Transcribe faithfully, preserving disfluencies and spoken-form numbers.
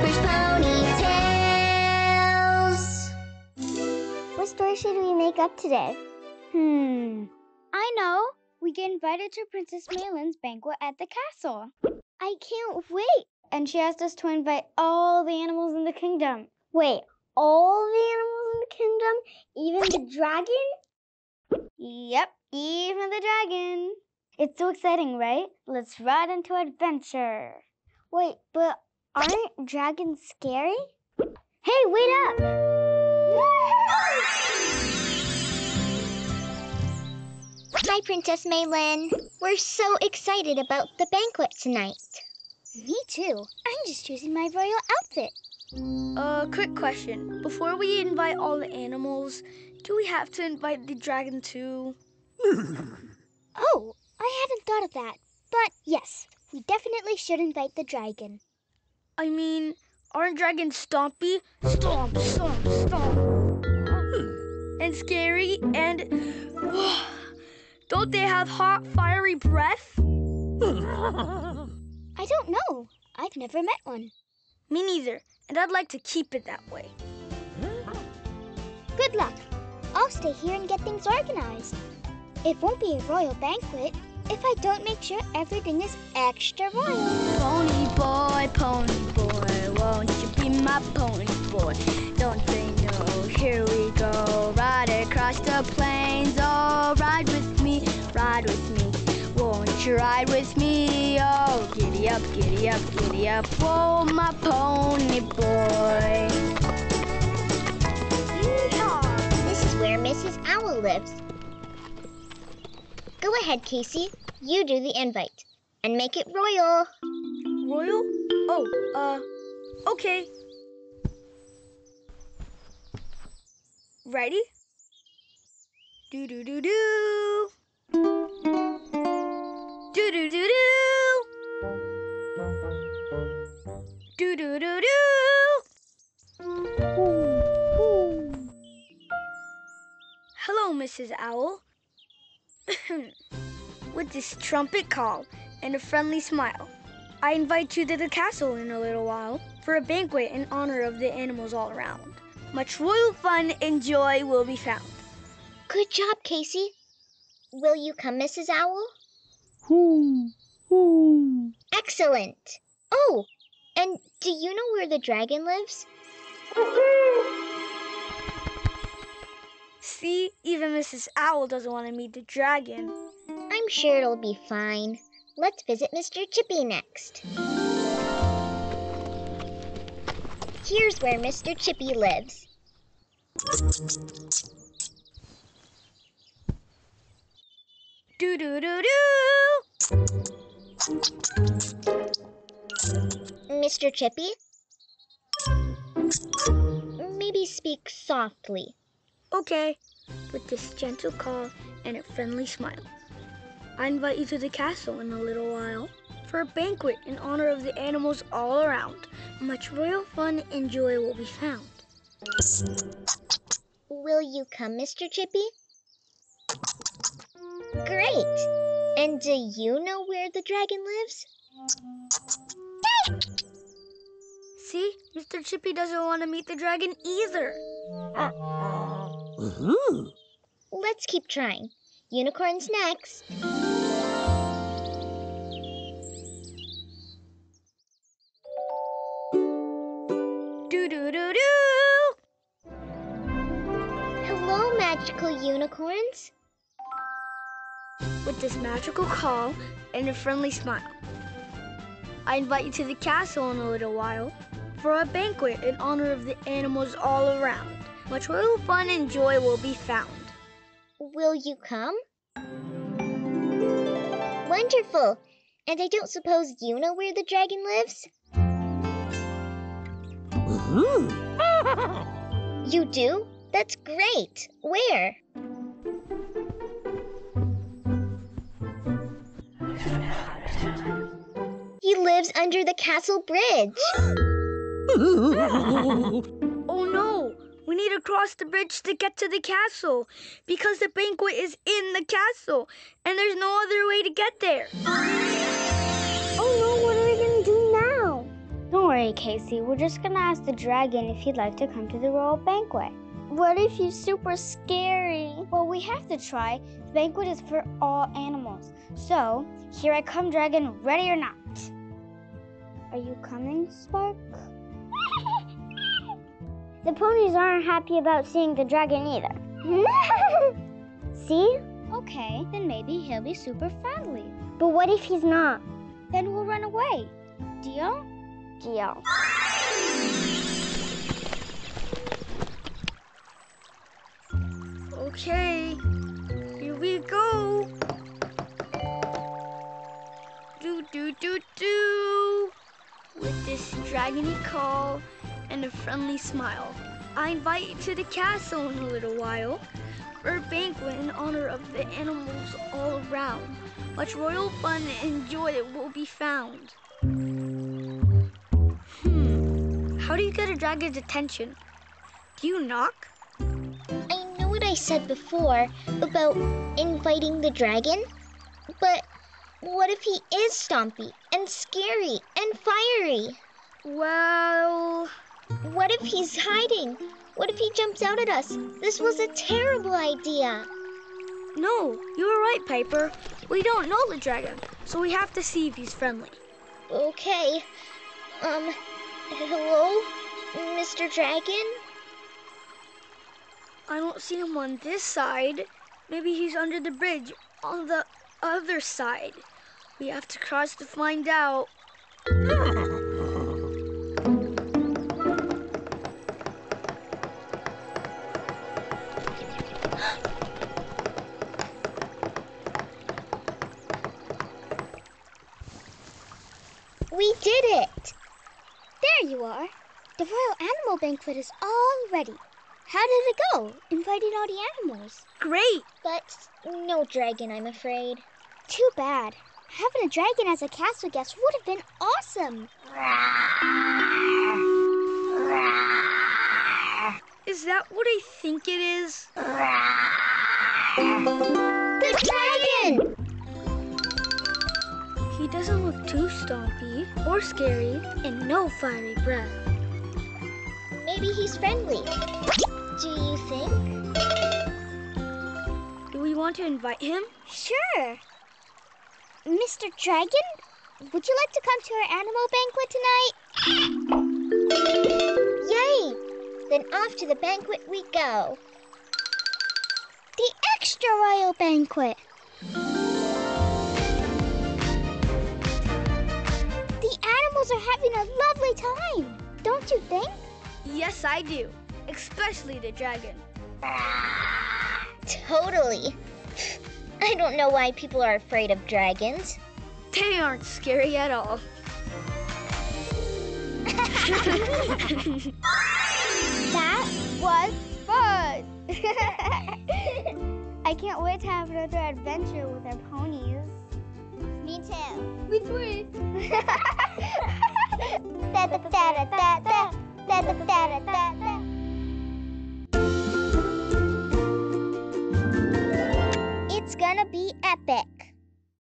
Brush ponytails. What story should we make up today? Hmm. I know. We get invited to Princess Maylin's banquet at the castle. I can't wait. And she asked us to invite all the animals in the kingdom. Wait, all the animals in the kingdom? Even the dragon? Yep, even the dragon. It's so exciting, right? Let's ride into adventure. Wait, but aren't dragons scary? Hey, wait up! Hi, Princess Maylin. We're so excited about the banquet tonight. Me too. I'm just choosing my royal outfit. Uh, quick question. Before we invite all the animals, do we have to invite the dragon too? Oh, I hadn't thought of that. But yes, we definitely should invite the dragon. I mean, aren't dragons stompy? Stomp, stomp, stomp. And scary and... Don't they have hot, fiery breath? I don't know. I've never met one. Me neither, and I'd like to keep it that way. Good luck. I'll stay here and get things organized. It won't be a royal banquet if I don't make sure everything is extra royal. Pony boy, pony boy, won't you be my pony boy? Don't say no, here we go. Ride across the plains, oh, ride with me, ride with me. Won't you ride with me? Oh, giddy up, giddy up, giddy up. Oh, my pony boy. Yeehaw! This is where Missus Owl lives. Go ahead, Casey. You do the invite. And make it royal. Royal? Oh, uh, okay. Ready? Do-do-do-do! Do-do-do-do! Do-do-do-do! Hello, Missus Owl. With this trumpet call and a friendly smile, I invite you to the castle in a little while for a banquet in honor of the animals all around. Much royal fun and joy will be found. Good job, Casey. Will you come, Missus Owl? Hoo, hoo. Excellent. Oh, and do you know where the dragon lives? See, even Missus Owl doesn't want to meet the dragon. I'm sure it'll be fine. Let's visit Mister Chippy next. Here's where Mister Chippy lives. Do-do-do-do! Mister Chippy? Maybe speak softly. Okay. With this gentle call and a friendly smile, I invite you to the castle in a little while for a banquet in honor of the animals all around. Much royal fun and joy will be found. Will you come, Mister Chippy? Great! And do you know where the dragon lives? See? Mister Chippy doesn't want to meet the dragon either. Uh-huh. Let's keep trying. Unicorn's next. Do-do-do-do! Hello, magical unicorns. With this magical call and a friendly smile, I invite you to the castle in a little while for a banquet in honor of the animals all around. Much royal fun and joy will be found. Will you come? Wonderful! And I don't suppose you know where the dragon lives? Woohoo! You do? That's great! Where? He lives under the castle bridge. Oh no! We need to cross the bridge to get to the castle because the banquet is in the castle and there's no other way to get there. Oh no, what are we gonna do now? Don't worry. worry, Casey. We're just gonna ask the dragon if he'd like to come to the royal banquet. What if he's super scary? Well, we have to try. The banquet is for all animals. So, here I come, dragon, ready or not. Are you coming, Spark? The ponies aren't happy about seeing the dragon either. See? Okay, then maybe he'll be super friendly. But what if he's not? Then we'll run away. Deal? Deal. Okay, here we go. Do do do do. With this dragony call and a friendly smile, I invite you to the castle in a little while for a banquet in honor of the animals all around. Much royal fun and joy that will be found. Hmm, how do you get a dragon's attention? Do you knock? I know what I said before about inviting the dragon, but what if he is stompy and scary and fiery? Well... What if he's hiding? What if he jumps out at us? This was a terrible idea. No, you were right, Piper. We don't know the dragon, so we have to see if he's friendly. Okay. Um, hello, Mister Dragon? I don't see him on this side. Maybe he's under the bridge on the other side. We have to cross to find out. We did it! There you are. The Royal Animal Banquet is all ready. How did it go? Invited all the animals. Great! But no dragon, I'm afraid. Too bad. Having a dragon as a castle guest would have been awesome. Is that what I think it is? The dragon! He doesn't look too stompy or scary, and no fiery breath. Maybe he's friendly. Do you think? Do we want to invite him? Sure. Mister Dragon, would you like to come to our animal banquet tonight? Yay! Then off to the banquet we go. The extra royal banquet. Are having a lovely time, don't you think? Yes, I do. Especially the dragon. Totally. I don't know why people are afraid of dragons. They aren't scary at all. That was fun! I can't wait to have another adventure with our ponies. Me too. Me too. Da da da da da da da da da da. It's gonna be epic.